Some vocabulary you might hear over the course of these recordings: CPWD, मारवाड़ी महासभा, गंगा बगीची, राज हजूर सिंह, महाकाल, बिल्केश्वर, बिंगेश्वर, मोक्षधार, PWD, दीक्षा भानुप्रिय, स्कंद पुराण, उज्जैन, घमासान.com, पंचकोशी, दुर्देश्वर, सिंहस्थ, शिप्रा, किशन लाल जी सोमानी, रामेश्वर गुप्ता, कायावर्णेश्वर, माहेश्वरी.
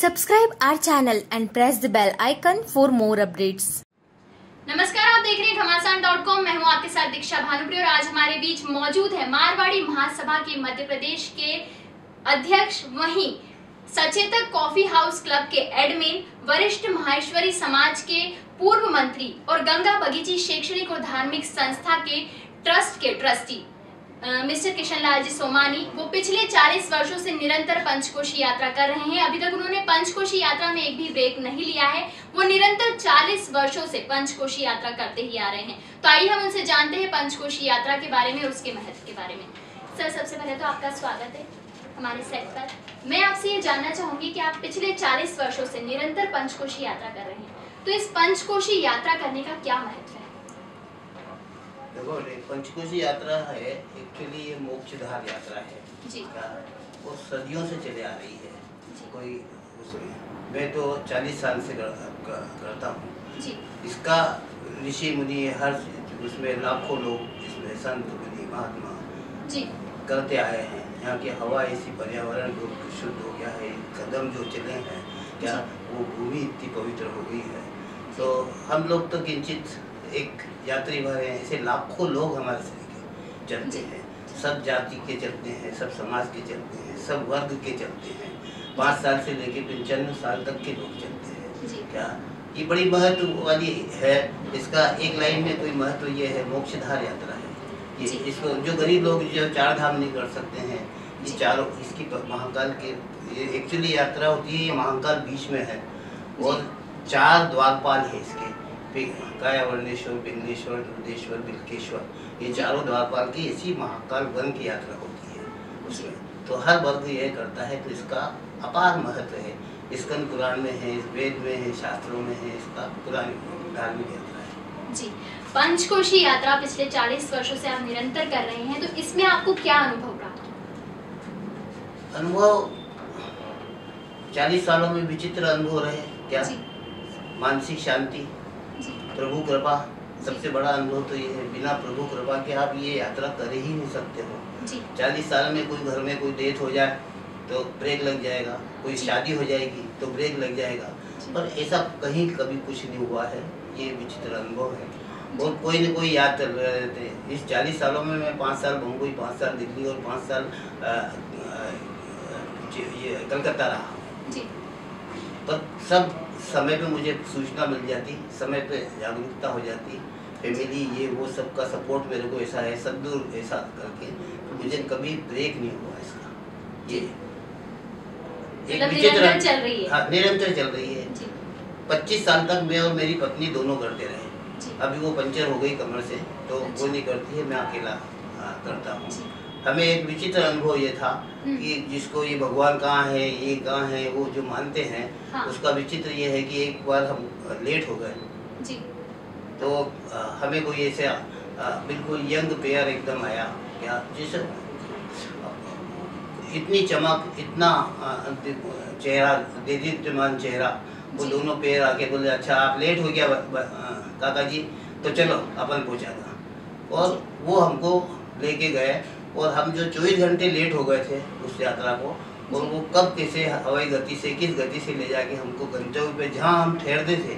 Subscribe our channel and press the bell icon for more updates. नमस्कार, आप देख रहे हैं घमासान.com। मैं हूं आपके साथ दीक्षा भानुप्रिय और आज हमारे बीच मौजूद है मारवाड़ी महासभा के मध्य प्रदेश के अध्यक्ष, वहीं सचेतक कॉफी हाउस क्लब के एडमिन, वरिष्ठ माहेश्वरी समाज के पूर्व मंत्री और गंगा बगीची शैक्षणिक और धार्मिक संस्था के ट्रस्ट के ट्रस्टी मिस्टर किशन लाल जी सोमानी। वो पिछले 40 वर्षों से निरंतर पंचकोशी यात्रा कर रहे हैं। अभी तक उन्होंने पंचकोशी यात्रा में एक भी ब्रेक नहीं लिया है। वो निरंतर 40 वर्षों से पंचकोशी यात्रा करते ही आ रहे हैं। तो आइए हम उनसे जानते हैं पंचकोशी यात्रा के बारे में और उसके महत्व के बारे में। सर, सबसे पहले तो आपका स्वागत है हमारे सेट पर। मैं आपसे ये जानना चाहूंगी कि आप पिछले 40 वर्षों से निरंतर पंचकोशी यात्रा कर रहे हैं, तो इस पंचकोशी यात्रा करने का क्या महत्व है? देखो, पंचकोशी यात्रा है एक्चुअली ये मोक्षधार यात्रा है जी। वो सदियों से चले आ रही है जी। मैं तो 40 साल से करता हूँ। इसका ऋषि मुनि हर उसमें लाखों लोग इसमें संत मुनि महात्मा जी करते आए हैं। यहाँ की हवा ऐसी, पर्यावरण को शुद्ध हो गया है। कदम जो चले हैं क्या, वो भूमि इतनी पवित्र हो गई है। तो हम लोग तो किंचित एक यात्री भर हैं, ऐसे लाखों लोग हमारे से चलते हैं। सब जाति के चलते हैं, सब समाज के चलते हैं, सब वर्ग के चलते हैं। 5 साल से लेकर 95 साल तक के लोग चलते हैं। क्या ये बड़ी महत्व वाली है। इसका एक लाइन में कोई महत्व ये है, मोक्षधार यात्रा है। इसको जो गरीब लोग जो 4 धाम नहीं कर सकते हैं, ये चारों इसकी महाकाल के ये एक्चुअली यात्रा होती है। ये महाकाल बीच में है और 4 द्वारपाल है इसके, कायावर्णेश्वर, बिंगेश्वर, दुर्देश्वर, बिल्केश्वर। ये चारों द्वारपाल की इसी महाकाल वन की यात्रा होती है उसमें। तो हर वर्ग ये करता है। तो इसका अपार महत्व है। स्कंद पुराण में है, वेद में है, शास्त्रों में है। इसका पुरानी धार्मिक यात्रा है जी। पंचकोशी यात्रा पिछले 40 वर्षों से आप निरंतर कर रहे हैं, तो इसमें आपको क्या अनुभव प्राप्त? अनुभव 40 सालों में विचित्र अनुभव रहे। क्या मानसिक शांति, प्रभु कृपा। सबसे बड़ा अनुभव तो ये है, बिना प्रभु कृपा के आप ये यात्रा कर ही नहीं सकते हो। 40 साल में कोई घर में कोई डेथ हो जाए तो ब्रेक लग जाएगा, कोई शादी हो जाएगी तो ब्रेक लग जाएगा, पर ऐसा कहीं कभी कुछ नहीं हुआ है। ये विचित्र अनुभव है। और कोई न कोई याद चल रहे रहते हैं। इस 40 सालों में मैं 5 साल बम्बई, 5 साल दिल्ली और 5 साल ये कलकत्ता रहा जी। पर सब समय पे मुझे सूचना मिल जाती, समय पे जागरूकता हो जाती, फैमिली ये वो सबका सपोर्ट मेरे को ऐसा है, सब दूर ऐसा करके तो मुझे कभी ब्रेक नहीं हुआ इसका। ये निरंतर चल रही है। 25 साल तक मैं और मेरी पत्नी दोनों करते रहे। अभी वो पंचर हो गई कमर से, तो वो नहीं करती है, मैं अकेला करता हूँ। हमें एक विचित्र अनुभव ये था कि जिसको ये भगवान कहाँ है, ये कहाँ है, वो जो मानते हैं हाँ। उसका विचित्र ये है कि एक बार हम लेट हो गए जी। तो हमें कोई ऐसे बिल्कुल यंग पेयर एकदम आया क्या, जिस इतनी चमक, इतना चेहरा, देदीप्यमान चेहरा। वो दोनों पेयर आके बोले, अच्छा आप लेट हो गया काका जी, तो चलो अपन पहुँचा था। और वो हमको लेके गए और हम जो 24 घंटे लेट हो गए थे उस यात्रा को, और वो कब कैसे हवाई गति से, किस गति से ले जाके हमको गंतव्य पे जहाँ हम ठहरते थे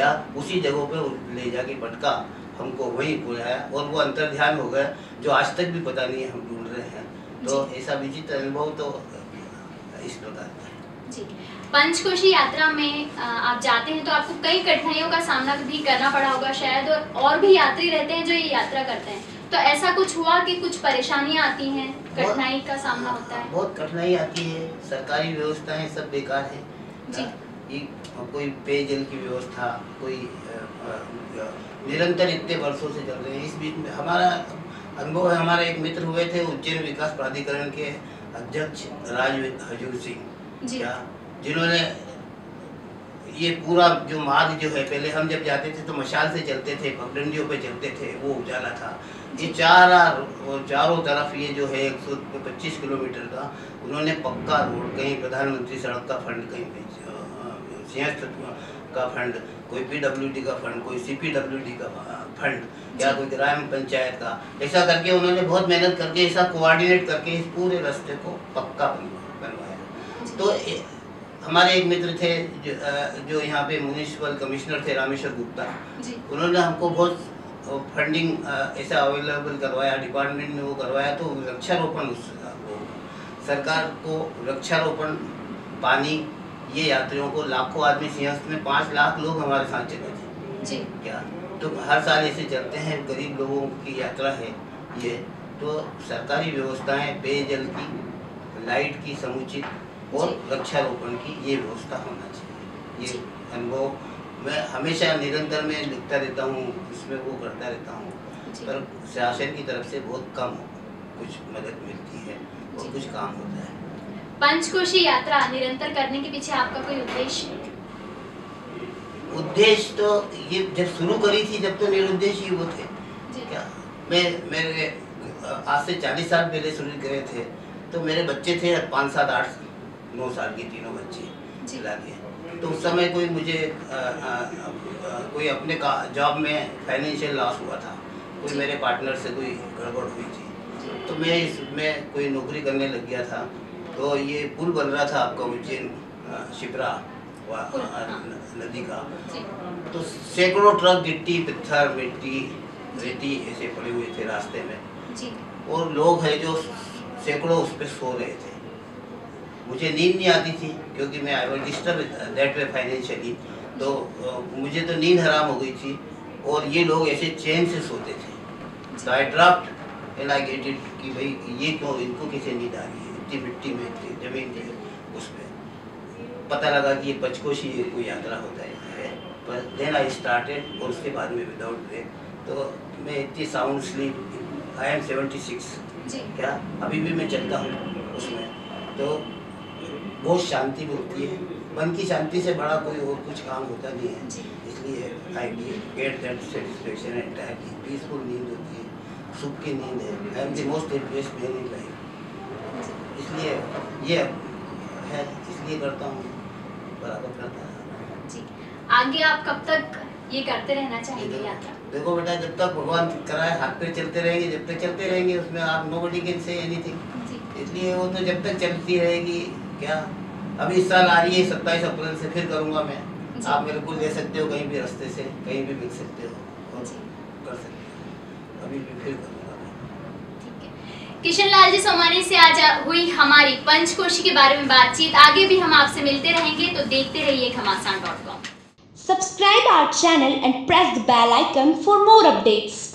या उसी जगह पे ले जाके पटका, हमको वहीं बुलाया और वो अंतर्ध्यान हो गए, जो आज तक भी पता नहीं है हम ढूंढ रहे हैं। तो ऐसा विचित्र अनुभव तो इस प्रकार का है जी। पंचकोशी यात्रा में आप जाते हैं तो आपको कई कठिनाइयों का सामना भी करना पड़ा होगा शायद, और भी यात्री रहते हैं जो ये यात्रा करते हैं। तो ऐसा कुछ हुआ कि कुछ परेशानियां आती हैं, कठिनाई का सामना होता है? बहुत कठिनाई आती है। सरकारी व्यवस्थाएं सब बेकार है जी। कोई पेयजल की व्यवस्था, कोई निरंतर इतने वर्षों से चल रहे हैं। इस बीच में हमारा अनुभव है, हमारे एक मित्र हुए थे उज्जैन विकास प्राधिकरण के अध्यक्ष राज हजूर सिंह जी, जिन्होंने ये पूरा जो मार्ग जो है, पहले हम जब जाते थे तो मशाल से चलते थे, पगडंडियों पे चलते थे, वो उजाला था। ये चारों तरफ ये जो है 125 किलोमीटर का उन्होंने पक्का रोड, कहीं प्रधानमंत्री सड़क का फंड, कहीं सिंहस्थ का फंड, कोई PWD का फंड, कोई CPWD का फंड या कोई ग्राम पंचायत का, ऐसा करके उन्होंने बहुत मेहनत करके ऐसा कोऑर्डिनेट करके इस पूरे रास्ते को पक्का बनवाया। तो हमारे एक मित्र थे जो यहाँ पे म्यूनिसिपल कमिश्नर थे, रामेश्वर गुप्ता जी, उन्होंने हमको बहुत फंडिंग ऐसा अवेलेबल करवाया, डिपार्टमेंट में वो करवाया। तो वृक्षारोपण, सरकार को वृक्षारोपण, पानी, ये यात्रियों को लाखों आदमी, सिंहस्थ में 5 लाख लोग हमारे साथ चले थे जी। क्या तो हर साल ऐसे चलते हैं, गरीब लोगों की यात्रा है ये। तो सरकारी व्यवस्थाएं पेयजल की, लाइट की समुचित और वृक्षारोपण की ये व्यवस्था होना चाहिए। ये अनुभव मैं हमेशा निरंतर में लिखता रहता हूँ, इसमें वो करता रहता हूँ, पर शासन की तरफ से बहुत कम कुछ मदद मिलती है और कुछ काम होता है। पंचकोशी यात्रा निरंतर करने के पीछे आपका कोई उद्देश्य? उद्देश्य तो ये जब शुरू करी थी जब तो निरुद्देश्य ही वो थे। क्या मेरे आज से 40 साल पहले शुरू करे थे तो मेरे बच्चे थे 5, 7, 8, 9 साल के, तीनों बच्चे चला गए। तो उस समय कोई मुझे कोई अपने जॉब में फाइनेंशियल लॉस हुआ था, कोई मेरे पार्टनर से कोई गड़बड़ हुई थी, तो मैं इसमें कोई नौकरी करने लग गया था। तो ये पुल बन रहा था आपका उज्जैन शिप्रा नदी का, तो सैकड़ों ट्रक गिट्टी, पत्थर, मिट्टी, रेती ऐसे पड़े हुए थे रास्ते में जी। और लोग है जो सैकड़ों उस पर सो रहे थे। मुझे नींद नहीं आती थी क्योंकि मैं I was disturb that way financially, तो मुझे तो नींद हराम हो गई थी और ये लोग ऐसे चैन से सोते थे। तो I draft and I get it कि भाई ये तो इनको कैसे नींद आ रही है इतनी मिट्टी में, इतनी जमीन थी। उस पर पता लगा कि ये पंचकोशी कोई यात्रा होता है, पर देन आई स्टार्टेड और उसके बाद में विदाउट ब्रेक। तो मैं इतनी साउंड स्लीप, आई एम 76 क्या अभी भी मैं चलता हूँ उसमें, तो बहुत शांति मिलती है। मन की शांति से बड़ा कोई और कुछ काम होता नहीं है, इसलिए I get that satisfaction and peaceful नींद होती है, सुख की नींद है। I am the most happiest man in life, इसलिए ये है, इसलिए करता हूँ, बराबर करता है जी। आगे आप कब तक ये करते रहना चाहिए यात्रा? देखो बेटा, जब तक भगवान कराए हाथ पे चलते रहेंगे, जब तक चलते रहेंगे उसमें आप नोबडी कैन से एनीथिंग, इसलिए वो तो जब तक चलती रहेगी। क्या अब इस साल आ रही है 27 अप्रैल से फिर करूँगा मैं। आप मेरे को ले सकते हो कहीं भी, रास्ते से कहीं भी मिल सकते हो और कर सकते हो, अभी भी फिर करूँगा मैं। किशन लाल जी सोमानी से आज हुई हमारी पंचकोशी के बारे में बातचीत, आगे भी हम आपसे मिलते रहेंगे, तो देखते रहिए घमासान.com. Subscribe our channel and press the bell icon for more updates.